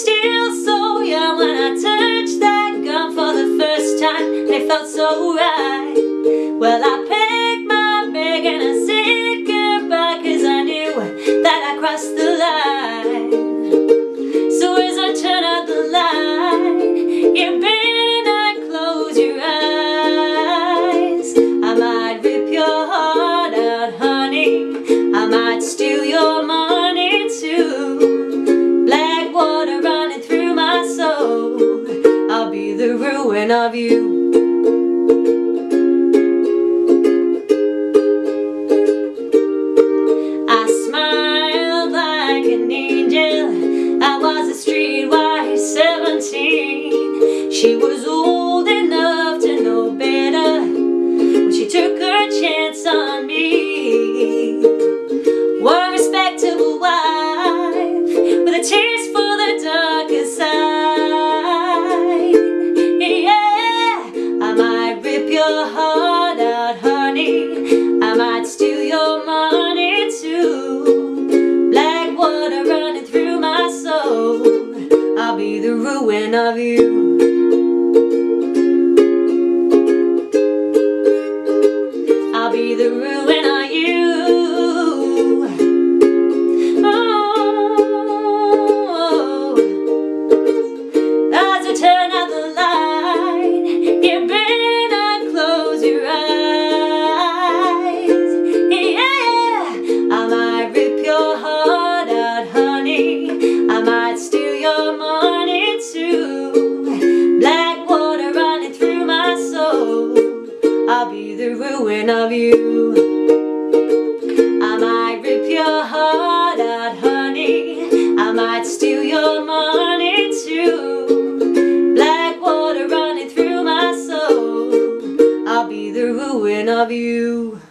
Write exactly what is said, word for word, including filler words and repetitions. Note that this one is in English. still so young when I touched that gun for the first time, and it felt so right. Well, I packed my bag and I said goodbye, 'cause I knew that I crossed the line. So as I turn out the light, you better not close your eyes. I might rip your heart out, honey, I might steal your money too. Black water running through my soul, I'll be the ruin of you. She was old enough to know better when she took her chance on me. One respectable wife with a taste for the darker side. Yeah, I might rip your heart out, honey, I might steal your money too. Black water running through my soul, I'll be the ruin of you. The ruin of you. Oh, as you turn out the light, you better not close your eyes. Yeah, I might rip your heart out, honey, I might steal your money too. Black water running through my soul, I'll be the ruin of you. Steal your money too. Black water running through my soul, I'll be the ruin of you.